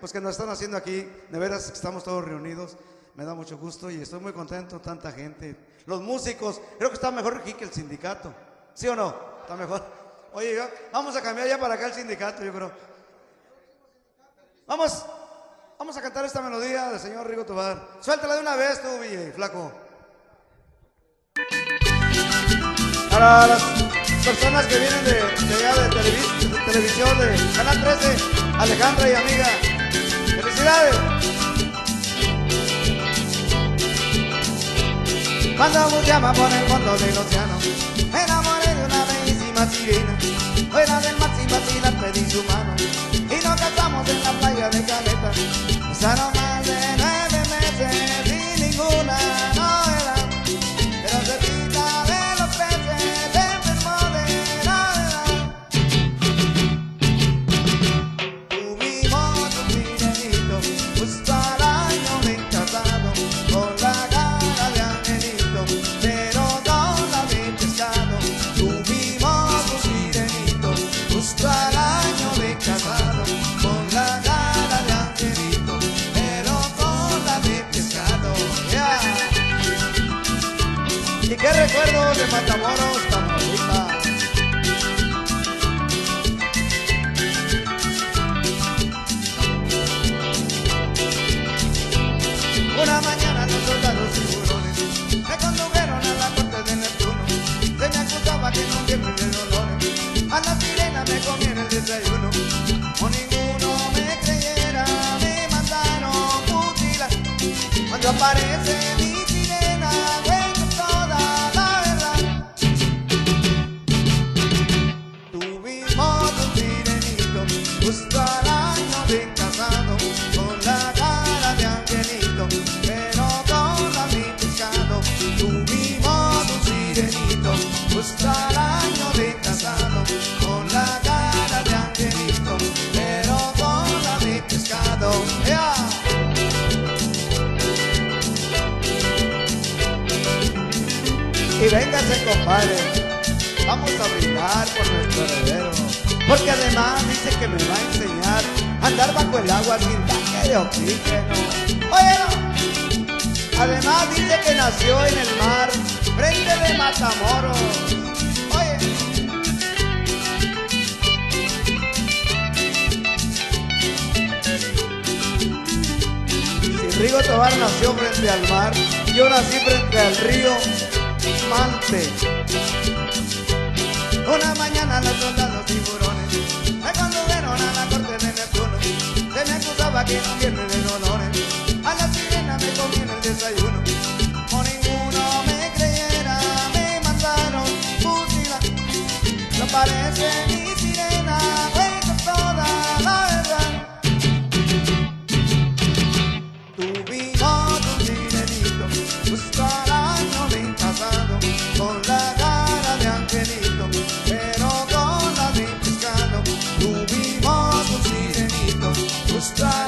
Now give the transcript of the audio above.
pues que nos están haciendo aquí. De veras, estamos todos reunidos. Me da mucho gusto y estoy muy contento, tanta gente. Los músicos, creo que está mejor aquí que el sindicato. ¿Sí o no? Está mejor. Oye, vamos a cambiar ya para acá el sindicato, yo creo. Vamos a cantar esta melodía del señor Rigo Tovar. Suéltala de una vez tú, Ville, flaco. Para las personas que vienen de allá de televisión, de Canal 13, Alejandra y amiga, ¡felicidades! Cuando buceaba por el fondo del océano, me enamoré de una bellísima sirena. Fuera del mar sin vacilar pedí su mano y nos casamos en la playa de Caleta. Pasaron más de 9 meses sin ninguna novedad, pero cerquita de los peces se enfermó de novedad. Tuvimos un dinerito justo al año de casado, con la cara de angelito, pero no la de pescado. Tuvimos un dinerito justo al año de casado, con la cara de angelito, pero con la de pescado. Yeah. Y qué recuerdo de Matamoros, Tamaulipas. Una mañana los soldados tiburones me condujeron a la corte de Neptuno. Se me acusaba que no tiemblen de dolores, a la sirena me comí en el desayuno. Como ninguno me creyera, me mandaron mutilar. Cuando aparece mi sirena, cuento toda la verdad. Tuvimos un sirenito justo al año de casado, con la cara de angelito, pero con la de pescado. Tuvimos un sirenito justo al año de casado, con la cara de angelito, pero con la de pescado. Yeah. Y vénganse, compadre, vamos a brindar por nuestro heredero, porque además dice que me va a enseñar a andar bajo el agua sin tanque de oxígeno. Oye, no. Además dice que nació en el mar, frente de Matamoros. Oye, si Rigo Tovar nació frente al mar, yo nací frente al río Mante. Una mañana los soldados tiburones me condujeron a la corte de Neptuno. Se me acusaba que no tiene de dolores, a la sirena me comí en el desayuno. Como ninguno me creyera, me mandaron fusilar. No parece mi sirena, cuento toda la verdad. Tuvimos un sirenito justo al año de casado, con la cara de angelito, pero con la de pescado. Tuvimos un sirenito justo al